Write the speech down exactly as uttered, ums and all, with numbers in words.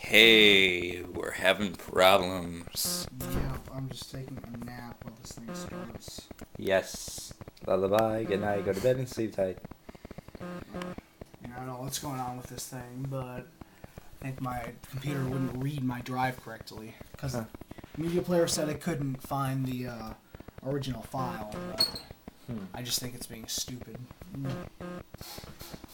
Hey, we're having problems. Uh, yeah, I'm just taking a nap while this thing starts. Yes. Lullaby, good night, go to bed and sleep tight. Yeah, I don't know what's going on with this thing, but I think my computer wouldn't read my drive correctly. Because huh. the media player said it couldn't find the uh, original file. But hmm. I just think it's being stupid. Mm.